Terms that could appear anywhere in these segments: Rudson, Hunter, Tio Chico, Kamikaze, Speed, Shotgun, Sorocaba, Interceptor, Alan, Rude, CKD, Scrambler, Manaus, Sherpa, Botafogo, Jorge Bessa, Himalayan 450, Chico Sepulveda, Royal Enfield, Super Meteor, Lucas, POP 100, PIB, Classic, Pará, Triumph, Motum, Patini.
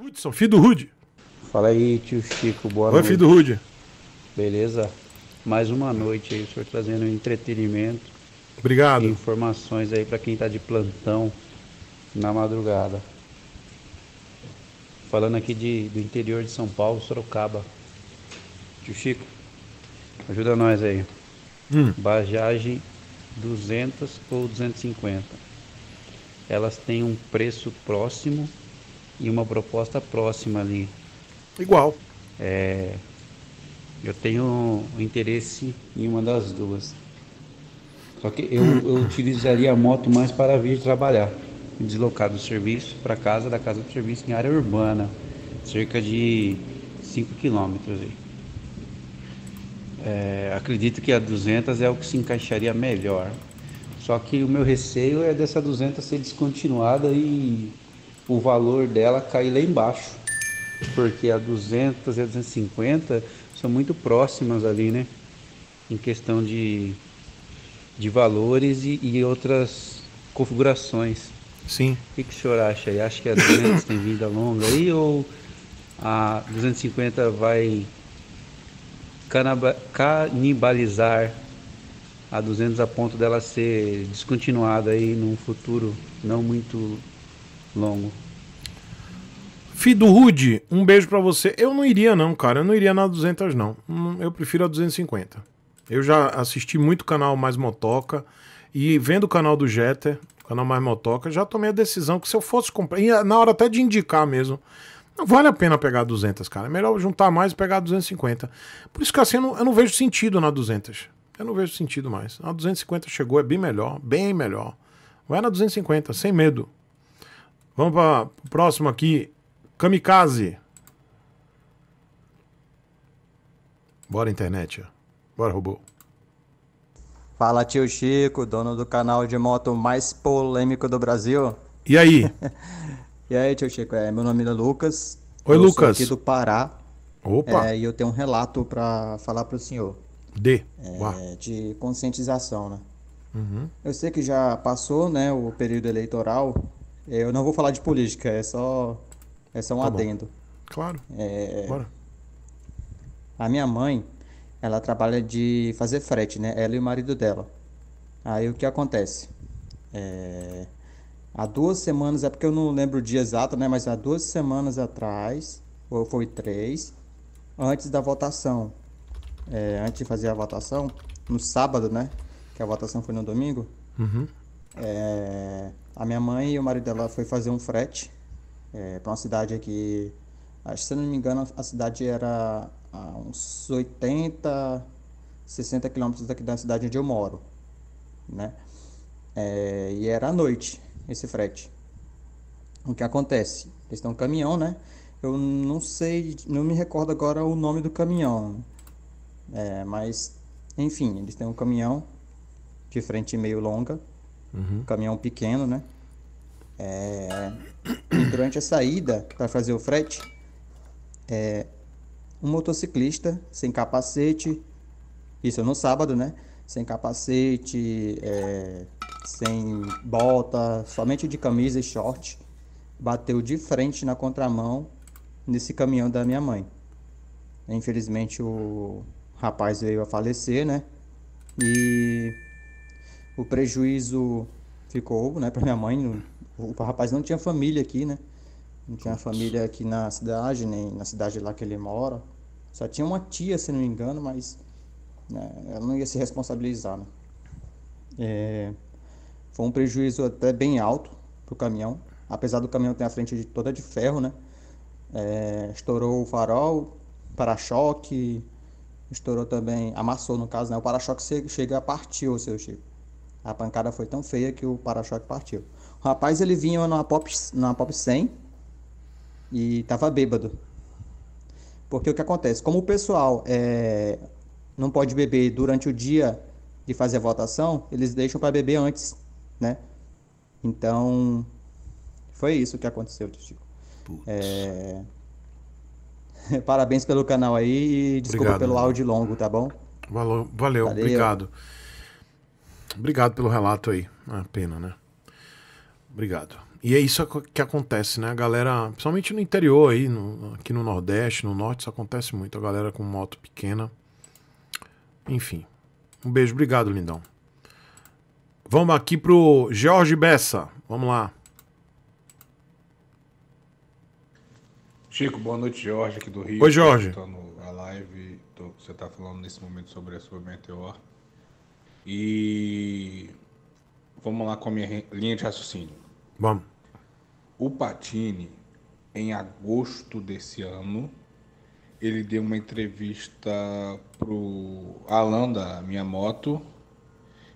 Rudson, filho do Rude. Fala aí, tio Chico, boa noite. Oi, filho do Rude. Beleza? Mais uma noite aí, o senhor trazendo entretenimento. Obrigado. E informações aí para quem tá de plantão na madrugada. Falando aqui do interior de São Paulo, Sorocaba. Tio Chico, ajuda nós aí. Bajagem 200 ou 250. Elas têm um preço próximo e uma proposta próxima ali. Igual. É, eu tenho interesse em uma das duas. Só que eu utilizaria a moto mais para vir trabalhar. Deslocar do serviço para casa, da casa para o serviço em área urbana, cerca de 5 quilômetros. É, acredito que a 200 é o que se encaixaria melhor. Só que o meu receio é dessa 200 ser descontinuada e o valor dela cair lá embaixo. Porque a 200 e a 250 são muito próximas ali, né? Em questão de valores e outras configurações. Sim. O que o senhor acha aí? Acha que a 200 tem vida longa aí ou a 250 vai canibalizar a 200 a ponto dela ser descontinuada aí num futuro não muito longo? Fido Rude, um beijo pra você. Eu não iria não, cara. Eu não iria na 200 não. Eu prefiro a 250. Eu já assisti muito canal Mais Motoca e vendo o canal do Jeter... canal Mais Motoca, já tomei a decisão que se eu fosse comprar, e na hora até de indicar mesmo, não vale a pena pegar 200, cara. É melhor juntar mais e pegar 250. Por isso que assim, eu não vejo sentido na 200. Eu não vejo sentido mais. A 250 chegou, é bem melhor, bem melhor. Vai na 250, sem medo. Vamos para o próximo aqui. Kamikaze. Bora, internet. Bora, robô. Fala, tio Chico, dono do canal de moto mais polêmico do Brasil. E aí? E aí, tio Chico, meu nome é Lucas. Oi, eu Lucas. Eu sou aqui do Pará. Opa. E eu tenho um relato para falar para o senhor. De conscientização, né? Uhum. Eu sei que já passou, né, o período eleitoral. Eu não vou falar de política, é só um adendo. Bom. Claro. Bora. A minha mãe... ela trabalha de fazer frete, né? Ela e o marido dela. Aí o que acontece? Há 2 semanas, é porque eu não lembro o dia exato, né? Mas há 2 semanas atrás, ou foi 3, antes da votação. Antes de fazer a votação, no sábado, né? Que a votação foi no domingo. Uhum. A minha mãe e o marido dela foi fazer um frete para uma cidade aqui. Acho, se eu não me engano, a cidade era... a uns 80, 60 quilômetros daqui da cidade onde eu moro, né? E era à noite esse frete. O que acontece? Eles têm um caminhão, né? Eu não sei, não me recordo agora o nome do caminhão, mas enfim, eles têm um caminhão de frente meio longa, um caminhão pequeno, né? E durante a saída para fazer o frete, um motociclista sem capacete, isso no sábado, né? Sem capacete, sem bota, somente de camisa e short, bateu de frente na contramão nesse caminhão da minha mãe. Infelizmente o rapaz veio a falecer, né? E o prejuízo ficou, né, para minha mãe. O rapaz não tinha família aqui, né? Não tinha família aqui na cidade, nem na cidade lá que ele mora. Só tinha uma tia, se não me engano, mas ela não ia se responsabilizar, né? Foi um prejuízo até bem alto pro caminhão. Apesar do caminhão ter a frente toda de ferro, né? Estourou o farol, para-choque, estourou também, amassou no caso, né? O para-choque chega a partir, o seu Chico. A pancada foi tão feia que o para-choque partiu. O rapaz, ele vinha numa POP 100... e tava bêbado, porque o que acontece, como o pessoal não pode beber durante o dia de fazer a votação, eles deixam para beber antes, né? Então foi isso que aconteceu, Chico. Parabéns pelo canal aí e desculpa obrigado. Pelo áudio longo, tá bom? Valeu. Obrigado pelo relato aí, é uma pena, né? Obrigado. E é isso que acontece, né? A galera, principalmente no interior aí, aqui no Nordeste, no Norte, isso acontece muito. A galera com moto pequena. Enfim. Um beijo, obrigado, lindão. Vamos aqui pro Jorge Bessa. Vamos lá. Chico, boa noite, Jorge, aqui do Rio. Oi, Jorge. Estou na live, você está falando nesse momento sobre a Super Meteor. E vamos lá com a minha linha de raciocínio. Vamos. O Patini, em agosto desse ano, ele deu uma entrevista pro Alan da Minha Moto.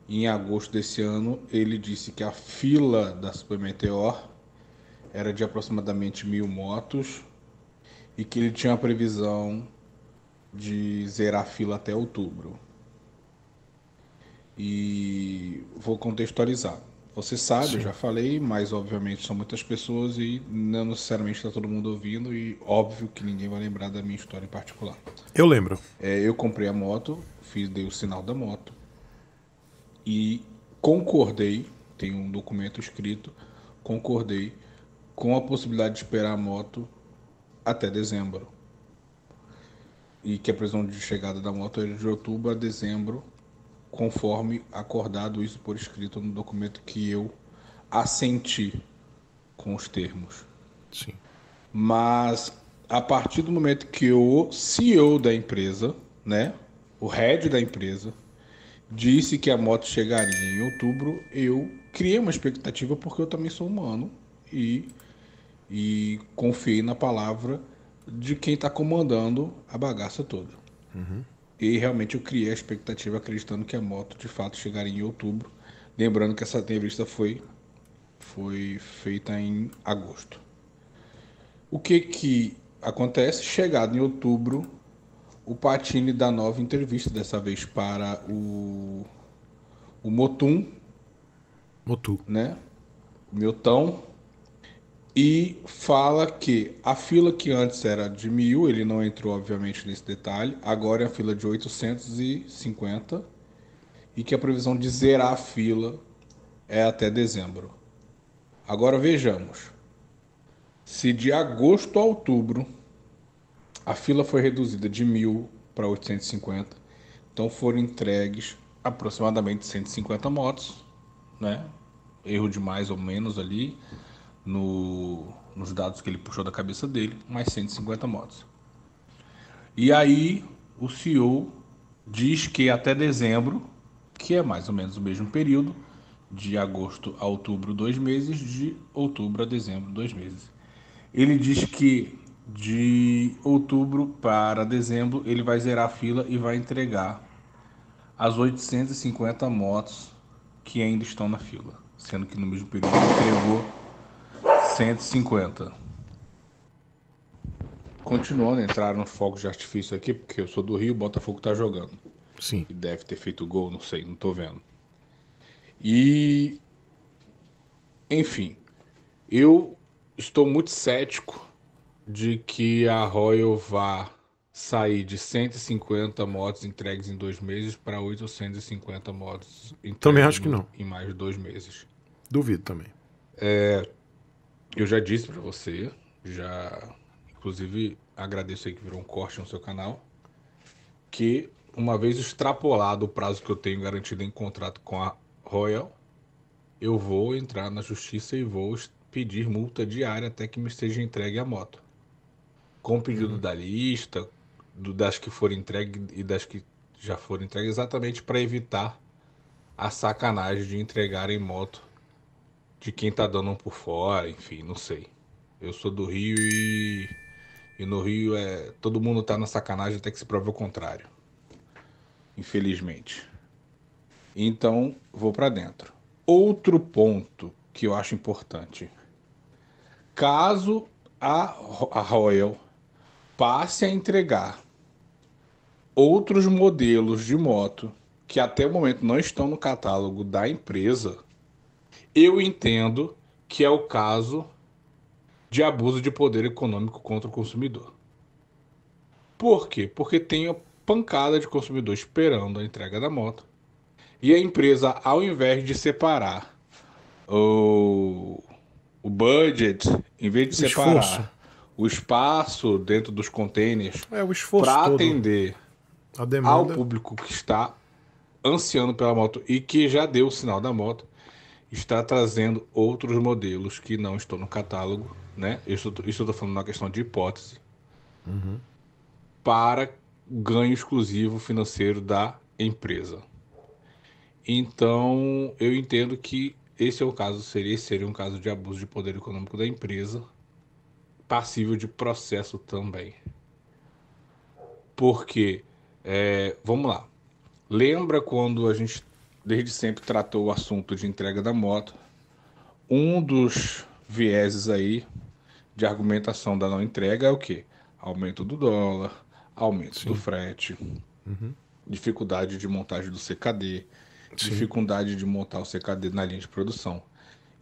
Em agosto desse ano, ele disse que a fila da Super Meteor era de aproximadamente 1000 motos e que ele tinha a previsão de zerar a fila até outubro. E vou contextualizar. Você sabe, sim, eu já falei, mas obviamente são muitas pessoas e não necessariamente está todo mundo ouvindo e óbvio que ninguém vai lembrar da minha história em particular. Eu lembro. Eu comprei a moto, dei o sinal da moto e concordei, tem um documento escrito, concordei com a possibilidade de esperar a moto até dezembro. E que a previsão de chegada da moto era de outubro a dezembro, conforme acordado, isso por escrito no documento que eu assenti com os termos. Sim. Mas a partir do momento que o CEO da empresa, né, o head da empresa, disse que a moto chegaria em outubro, eu criei uma expectativa porque eu também sou humano e confiei na palavra de quem está comandando a bagaça toda. Uhum. E realmente eu criei a expectativa acreditando que a moto de fato chegaria em outubro. Lembrando que essa entrevista foi feita em agosto. O que acontece? Chegado em outubro, o Patini dá nova entrevista, dessa vez para o Motum. Motum. Né? O Miltão. E fala que a fila que antes era de 1000, ele não entrou obviamente nesse detalhe, agora é a fila de 850 e que a previsão de zerar a fila é até dezembro. Agora vejamos, se de agosto a outubro a fila foi reduzida de 1000 para 850, então foram entregues aproximadamente 150 motos, né? Erro de mais ou menos ali, nos dados que ele puxou da cabeça dele, mais 150 motos. E aí o CEO diz que até dezembro, que é mais ou menos o mesmo período, de agosto a outubro 2 meses, de outubro a dezembro 2 meses. Ele diz que de outubro para dezembro ele vai zerar a fila e vai entregar as 850 motos que ainda estão na fila, sendo que no mesmo período ele entregou 150. Continuando, entraram fogos de artifício aqui, porque eu sou do Rio, o Botafogo tá jogando. Sim. E deve ter feito gol, não sei, não tô vendo. E, enfim, eu estou muito cético de que a Royal vá sair de 150 motos entregues em 2 meses para 850 motos entregues também acho que não. Em mais de 2 meses. Duvido também. Eu já disse para você, inclusive agradeço aí que virou um corte no seu canal, que uma vez extrapolado o prazo que eu tenho garantido em contrato com a Royal, eu vou entrar na justiça e vou pedir multa diária até que me seja entregue a moto. Com o pedido da lista, das que foram entregues e das que já foram entregues, exatamente para evitar a sacanagem de entregarem moto de quem tá dando um por fora, enfim, não sei. Eu sou do Rio e no Rio todo mundo tá na sacanagem até que se prove o contrário. Infelizmente. Então, vou para dentro. Outro ponto que eu acho importante. Caso a Royal passe a entregar outros modelos de moto que até o momento não estão no catálogo da empresa, eu entendo que é o caso de abuso de poder econômico contra o consumidor. Por quê? Porque tem a pancada de consumidor esperando a entrega da moto. E a empresa, ao invés de separar o budget, em vez de separar o espaço dentro dos containers para atender a demanda ao público que está ansiando pela moto e que já deu o sinal da moto, está trazendo outros modelos que não estão no catálogo, né? Isso eu tô falando na questão de hipótese, para ganho exclusivo financeiro da empresa. Então, eu entendo que esse seria um caso de abuso de poder econômico da empresa, passível de processo também. Porque, vamos lá, lembra quando a gente desde sempre tratou o assunto de entrega da moto? Um dos vieses aí de argumentação da não entrega é o quê? Aumento do dólar, aumento do frete, dificuldade de montagem do CKD, dificuldade de montar o CKD na linha de produção.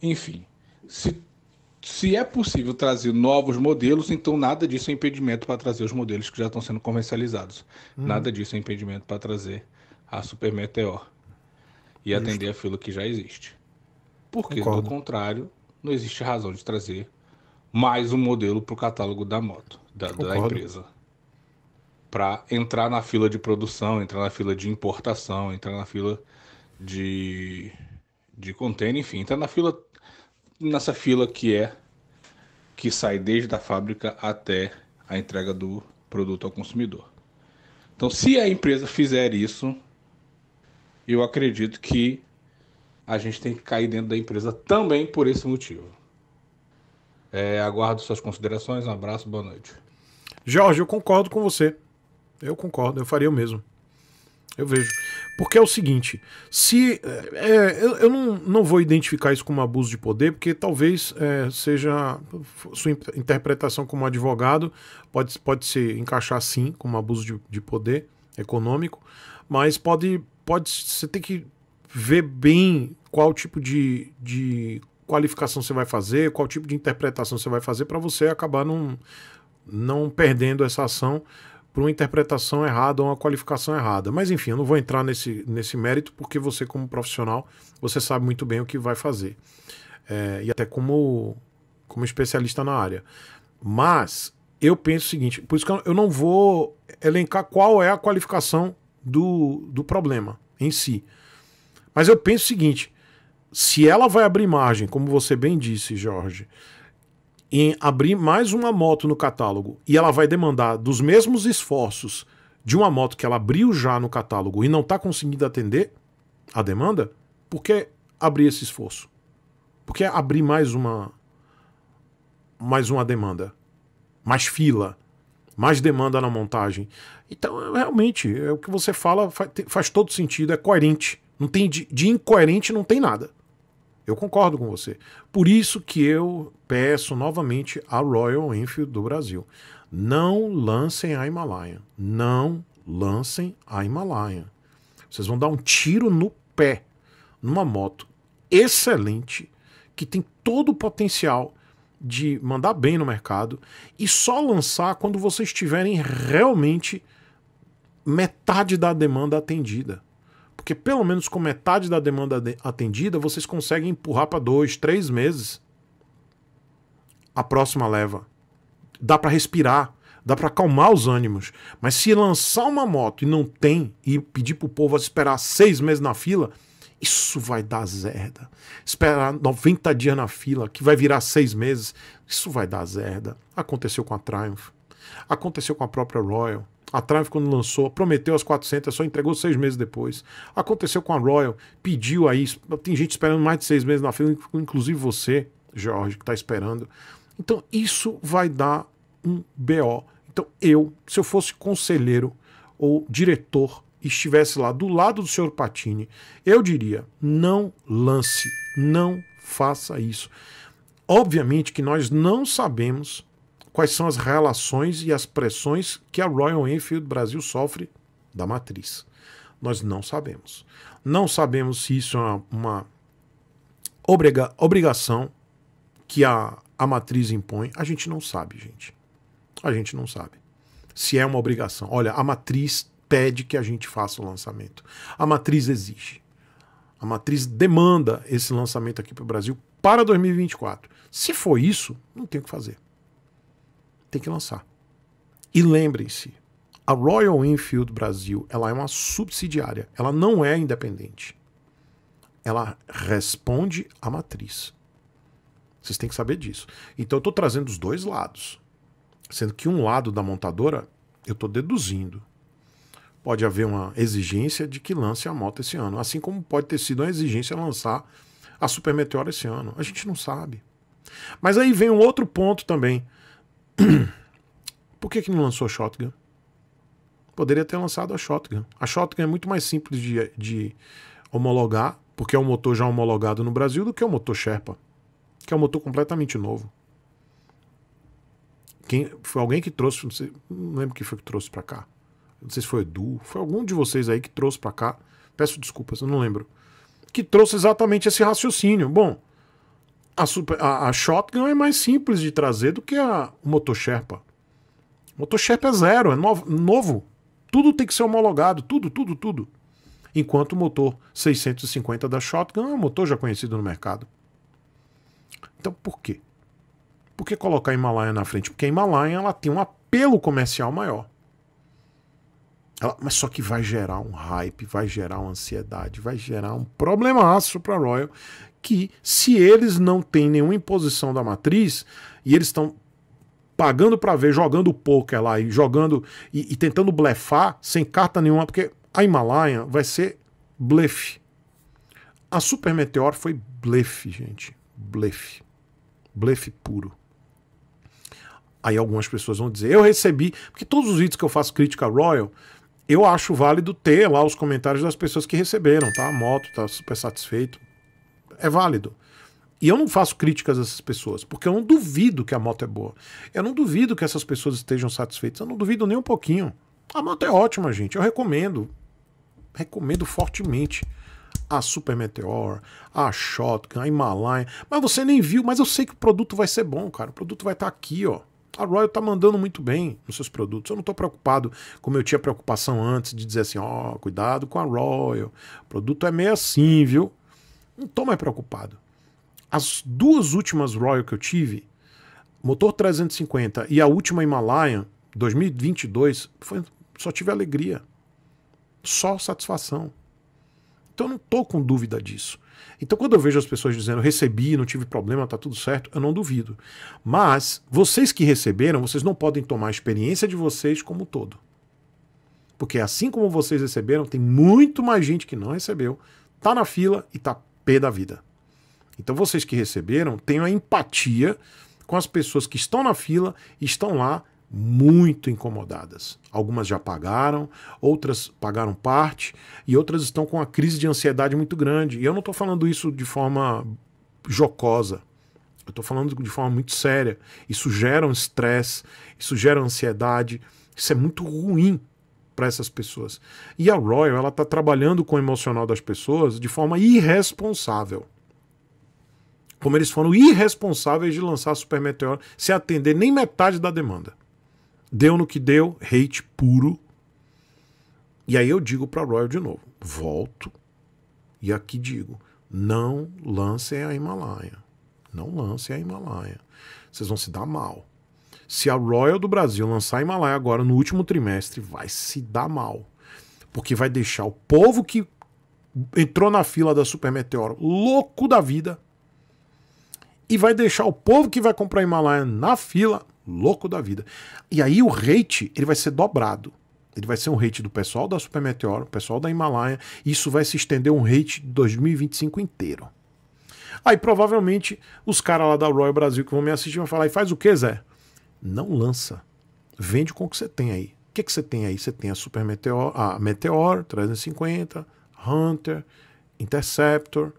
Enfim, se é possível trazer novos modelos, então nada disso é impedimento para trazer os modelos que já estão sendo comercializados. Nada disso é impedimento para trazer a Super Meteor e atender a fila que já existe. Porque, do contrário, não existe razão de trazer mais um modelo para o catálogo da moto, da empresa, para entrar na fila de produção, entrar na fila de importação, entrar na fila de container, enfim, entrar na fila, nessa fila que sai desde a fábrica até a entrega do produto ao consumidor. Então, se a empresa fizer isso, eu acredito que a gente tem que cair dentro da empresa também por esse motivo. Aguardo suas considerações, um abraço, boa noite. Jorge, eu concordo com você. Eu concordo, eu faria o mesmo. Eu vejo. Porque é o seguinte, eu não vou identificar isso como abuso de poder, porque talvez seja sua interpretação como advogado, pode se encaixar sim como abuso de poder econômico, mas você tem que ver bem qual tipo de qualificação você vai fazer, qual tipo de interpretação você vai fazer para você acabar não perdendo essa ação por uma interpretação errada ou uma qualificação errada. Mas enfim, eu não vou entrar nesse mérito porque você, como profissional, você sabe muito bem o que vai fazer. E até como especialista na área. Mas eu penso o seguinte, por isso que eu não vou elencar qual é a qualificação do problema em si. Mas eu penso o seguinte, se ela vai abrir margem, como você bem disse, Jorge, em abrir mais uma moto no catálogo e ela vai demandar dos mesmos esforços de uma moto que ela abriu já no catálogo e não está conseguindo atender a demanda, por que abrir esse esforço? Por que abrir mais uma demanda? Mais fila? Mais demanda na montagem? Então, realmente, o que você fala faz todo sentido, é coerente. Não tem de incoerente não tem nada. Eu concordo com você. Por isso que eu peço novamente à Royal Enfield do Brasil. Não lancem a Himalayan. Não lancem a Himalayan. Vocês vão dar um tiro no pé numa moto excelente que tem todo o potencial de mandar bem no mercado e só lançar quando vocês tiverem realmente metade da demanda atendida. Porque pelo menos com metade da demanda atendida, vocês conseguem empurrar para 2, 3 meses a próxima leva. Dá para respirar, dá para acalmar os ânimos. Mas se lançar uma moto e não tem, e pedir para o povo esperar 6 meses na fila, isso vai dar zerda. Esperar 90 dias na fila, que vai virar 6 meses, isso vai dar zerda. Aconteceu com a Triumph, aconteceu com a própria Royal. A Triumph, quando lançou, prometeu as 400, só entregou 6 meses depois. Aconteceu com a Royal, pediu aí, tem gente esperando mais de 6 meses na fila, inclusive você, Jorge, que está esperando. Então, isso vai dar um BO. Então, se eu fosse conselheiro ou diretor e estivesse lá do lado do senhor Patini, eu diria, não lance, não faça isso. Obviamente que nós não sabemos quais são as relações e as pressões que a Royal Enfield Brasil sofre da matriz. Nós não sabemos. Não sabemos se isso é uma obrigação que a matriz impõe. A gente não sabe, gente. A gente não sabe se é uma obrigação. Olha, a matriz pede que a gente faça o lançamento. A matriz exige. A matriz demanda esse lançamento aqui para o Brasil para 2024. Se for isso, não tem o que fazer. Tem que lançar. E lembrem-se, a Royal Enfield Brasil, ela é uma subsidiária, ela não é independente. Ela responde à matriz. Vocês têm que saber disso. Então eu estou trazendo os dois lados. Sendo que um lado da montadora, eu estou deduzindo. Pode haver uma exigência de que lance a moto esse ano. Assim como pode ter sido uma exigência lançar a Super Meteor esse ano. A gente não sabe. Mas aí vem um outro ponto também. Por que que não lançou a Shotgun? Poderia ter lançado a Shotgun. A Shotgun é muito mais simples de homologar, porque é um motor já homologado no Brasil, do que o motor Sherpa, que é um motor completamente novo. Foi alguém que trouxe, não sei, não lembro quem foi que trouxe para cá. Não sei se foi Edu, foi algum de vocês aí que trouxe para cá. Peço desculpas, eu não lembro. Que trouxe exatamente esse raciocínio. Bom, a Shotgun é mais simples de trazer do que o motor Sherpa. O motor Sherpa é zero, é novo. Tudo tem que ser homologado, tudo. Enquanto o motor 650 da Shotgun é um motor já conhecido no mercado. Então por quê? Por que colocar a Himalayan na frente? Porque a Himalayan, ela tem um apelo comercial maior. Mas só que vai gerar um hype, vai gerar uma ansiedade, vai gerar um problemaço para a Royal, que se eles não têm nenhuma imposição da matriz, e eles estão pagando para ver, jogando poker lá, e jogando e tentando blefar sem carta nenhuma, porque a Himalayan vai ser blefe. A Super Meteor foi blefe, gente. Blefe. Blefe puro. Aí algumas pessoas vão dizer, eu recebi, porque todos os vídeos que eu faço crítica Royal, eu acho válido ter lá os comentários das pessoas que receberam, tá? A moto tá super satisfeito. É válido. E eu não faço críticas a essas pessoas, porque eu não duvido que a moto é boa. Eu não duvido que essas pessoas estejam satisfeitas. Eu não duvido nem um pouquinho. A moto é ótima, gente. Eu recomendo. Recomendo fortemente a Super Meteor, a Shotgun, a Himalayan. Mas você nem viu, mas eu sei que o produto vai ser bom, cara. O produto vai estar aqui, ó. A Royal tá mandando muito bem nos seus produtos. Eu não tô preocupado como eu tinha preocupação antes de dizer assim, ó, cuidado com a Royal. O produto é meio assim, viu? Não tô mais preocupado. As duas últimas Royal que eu tive, motor 350 e a última Himalayan, 2022, só tive alegria. Só satisfação. Então eu não tô com dúvida disso. Então quando eu vejo as pessoas dizendo, recebi, não tive problema, tá tudo certo, eu não duvido. Mas vocês que receberam, vocês não podem tomar a experiência de vocês como um todo. Porque assim como vocês receberam, tem muito mais gente que não recebeu, tá na fila e tá pé da vida. Então vocês que receberam, tenham a empatia com as pessoas que estão na fila e estão lá muito incomodadas. Algumas já pagaram, outras pagaram parte e outras estão com uma crise de ansiedade muito grande. E eu não estou falando isso de forma jocosa, eu estou falando de forma muito séria. Isso gera um estresse, isso gera ansiedade, isso é muito ruim para essas pessoas. E a Royal, ela está trabalhando com o emocional das pessoas de forma irresponsável. Como eles foram irresponsáveis de lançar a Super Meteor sem atender nem metade da demanda. Deu no que deu, hate puro. E aí eu digo para a Royal de novo, volto e aqui digo, não lancem a Himalayan. Não lancem a Himalayan. Vocês vão se dar mal. Se a Royal do Brasil lançar a Himalayan agora no último trimestre, vai se dar mal. Porque vai deixar o povo que entrou na fila da Super Meteor louco da vida e vai deixar o povo que vai comprar a Himalayan na fila louco da vida. E aí o hate, ele vai ser dobrado. Ele vai ser um hate do pessoal da Super Meteor, o pessoal da Himalayan, e isso vai se estender um hate de 2025 inteiro. Aí provavelmente os caras lá da Royal Brasil que vão me assistir vão falar, e faz o que, Zé? Não lança. Vende com o que você tem aí. O que você tem aí? Você tem a Super Meteor, a Meteor 350, Hunter, Interceptor,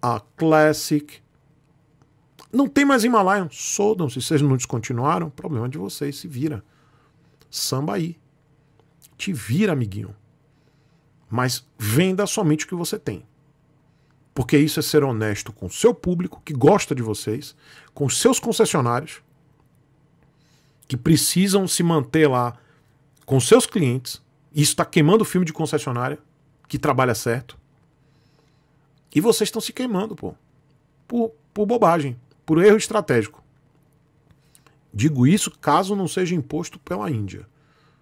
a Classic. Não tem mais Himalayan, soldam-se. Se vocês não descontinuaram, problema de vocês, se vira. Samba aí. Te vira, amiguinho. Mas venda somente o que você tem. Porque isso é ser honesto com o seu público, que gosta de vocês, com os seus concessionários, que precisam se manter lá com seus clientes. Isso está queimando o filme de concessionária, que trabalha certo. E vocês estão se queimando, pô. por bobagem, por erro estratégico. Digo isso caso não seja imposto pela Índia.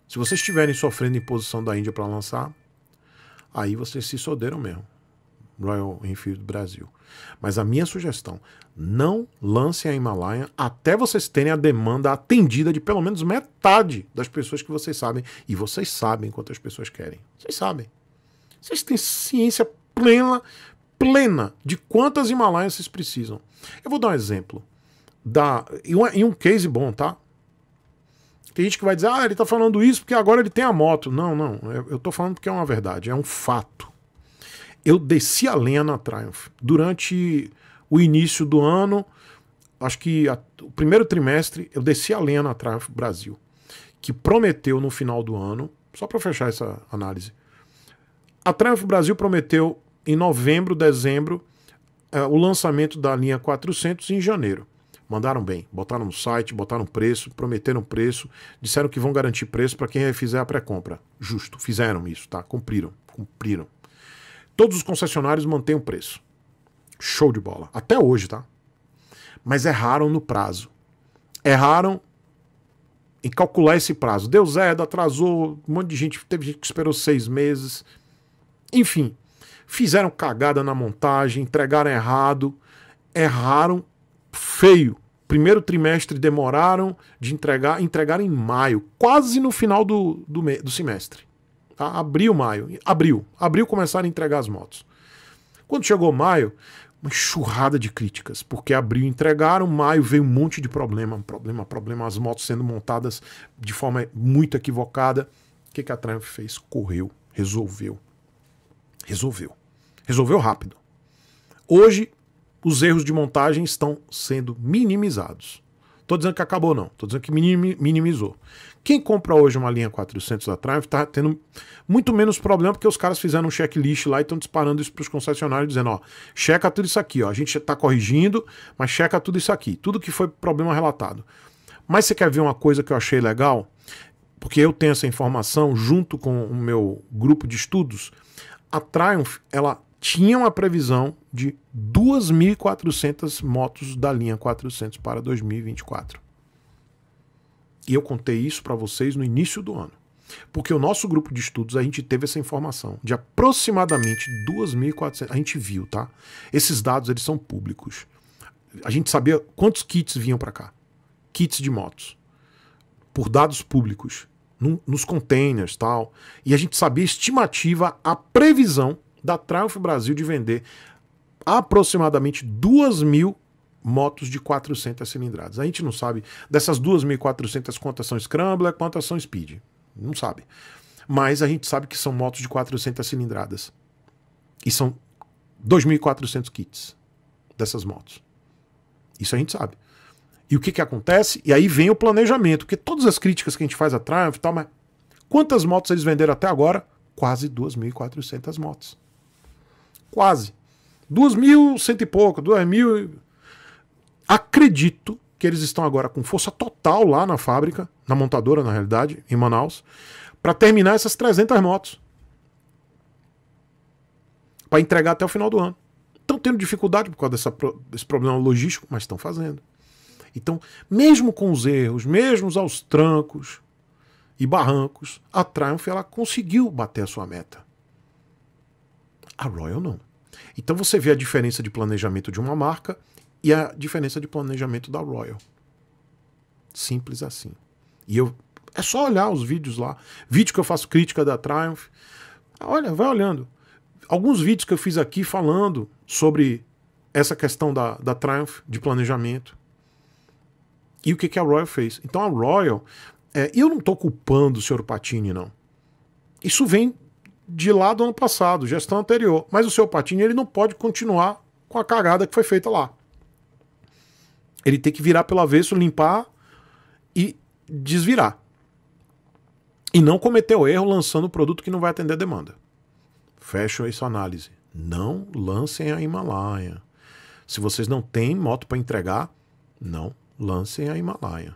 Se vocês estiverem sofrendo imposição da Índia para lançar, aí vocês se soderam mesmo. Royal Enfield Brasil. Mas a minha sugestão, não lancem a Himalaia até vocês terem a demanda atendida de pelo menos metade das pessoas que vocês sabem. E vocês sabem quantas pessoas querem. Vocês sabem. Vocês têm ciência plena de quantas Himalaias vocês precisam. Eu vou dar um exemplo. E um case bom, tá? Tem gente que vai dizer, ah, ele tá falando isso porque agora ele tem a moto. Não, não. Eu tô falando porque é uma verdade. É um fato. Eu desci a lenha na Triumph. Durante o início do ano, acho que o primeiro trimestre, eu desci a lenha na Triumph Brasil, que prometeu no final do ano, só para fechar essa análise, a Triumph Brasil prometeu em novembro, dezembro, o lançamento da linha 400 em janeiro. Mandaram bem, botaram no site, botaram preço, prometeram preço, disseram que vão garantir preço para quem fizer a pré-compra. Justo, fizeram isso, tá? Cumpriram. Todos os concessionários mantêm o preço. Show de bola. Até hoje, tá? Mas erraram no prazo. Erraram em calcular esse prazo. Deu zero, atrasou, um monte de gente. Teve gente que esperou 6 meses. Enfim, fizeram cagada na montagem, entregaram errado. Erraram feio. Primeiro trimestre demoraram de entregar. Entregaram em maio, quase no final do semestre. Tá? Abril, maio. Abril começaram a entregar as motos. Quando chegou maio, uma enxurrada de críticas, porque abril entregaram, maio veio um monte de problema, as motos sendo montadas de forma muito equivocada. O que a Triumph fez? Correu, resolveu rápido. Hoje, os erros de montagem estão sendo minimizados. Tô dizendo que acabou, não. Tô dizendo que minimizou. Quem compra hoje uma linha 400 da Triumph tá tendo muito menos problema, porque os caras fizeram um checklist lá e estão disparando isso para os concessionários, dizendo, ó, checa tudo isso aqui, ó. A gente tá corrigindo, mas checa tudo isso aqui. Tudo que foi problema relatado. Mas você quer ver uma coisa que eu achei legal? Porque eu tenho essa informação junto com o meu grupo de estudos. A Triumph, ela tinha uma previsão de 2.400 motos da linha 400 para 2024. E eu contei isso para vocês no início do ano. Porque o nosso grupo de estudos, a gente teve essa informação de aproximadamente 2.400. A gente viu, tá? Esses dados, eles são públicos. A gente sabia quantos kits vinham para cá. Kits de motos. Por dados públicos. Nos containers e tal. E a gente sabia estimativa, a previsão da Triumph Brasil de vender aproximadamente 2.000 motos de 400 cilindradas. A gente não sabe dessas 2.400 quantas são Scrambler, quantas são Speed. Não sabe. Mas a gente sabe que são motos de 400 cilindradas. E são 2.400 kits dessas motos. Isso a gente sabe. E o que acontece? E aí vem o planejamento, porque todas as críticas que a gente faz à Triumph e tal, mas quantas motos eles venderam até agora? Quase 2.400 motos. Quase. 2.100 e pouco, 2.000. Acredito que eles estão agora com força total lá na fábrica, na montadora, na realidade, em Manaus, para terminar essas 300 motos. Para entregar até o final do ano. Estão tendo dificuldade por causa desse problema logístico, mas estão fazendo. Então, mesmo com os erros, mesmo aos trancos e barrancos, a Triumph ela conseguiu bater a sua meta. A Royal não. Então você vê a diferença de planejamento de uma marca e a diferença de planejamento da Royal. Simples assim. E é só olhar os vídeos lá. Vídeo que eu faço crítica da Triumph. Olha, vai olhando. Alguns vídeos que eu fiz aqui falando sobre essa questão da Triumph, de planejamento. E o que a Royal fez. Então a Royal... eu não estou culpando o senhor Patini, não. Isso vem de lá do ano passado, gestão anterior. Mas o senhor Patini, ele não pode continuar com a cagada que foi feita lá. Ele tem que virar pelo avesso, limpar e desvirar. E não cometer o erro lançando um produto que não vai atender a demanda. Fecho essa análise. Não lancem a Himalaia. Se vocês não têm moto para entregar, não lancem a Himalaia.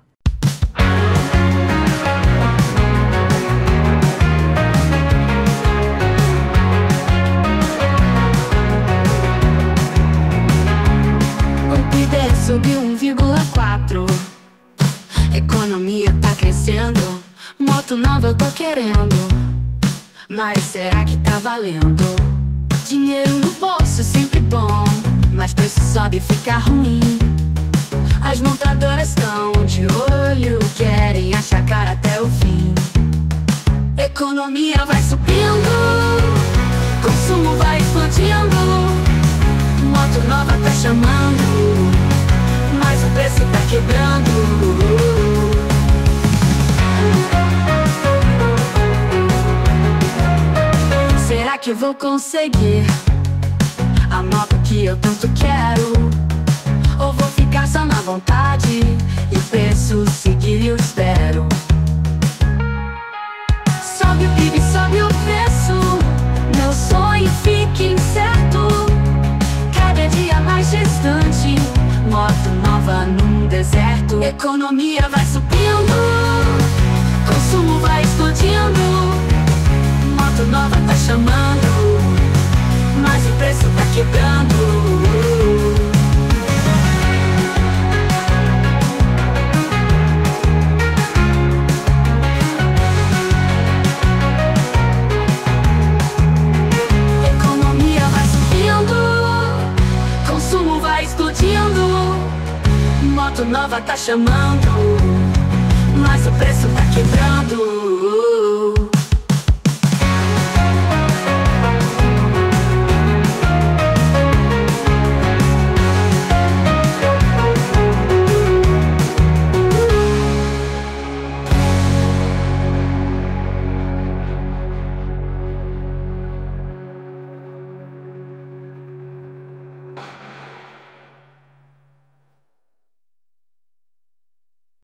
entendo. Moto nova eu tô querendo, mas será que tá valendo? Dinheiro no bolso sempre bom, mas preço sobe e fica ruim. As montadoras estão de olho, querem achacar até o fim. Economia vai subindo, consumo vai explodindo. Moto nova tá chamando, mas o preço tá quebrando. Será que eu vou conseguir a moto que eu tanto quero? Ou vou ficar só na vontade e o preço seguir eu espero? Sobe o PIB, sobe o preço, meu sonho fica incerto. Cada dia mais distante, moto nova num deserto. Economia vai subindo, consumo vai explodindo. Moto nova tá chamando, mas o preço tá quebrando. Moto nova tá chamando,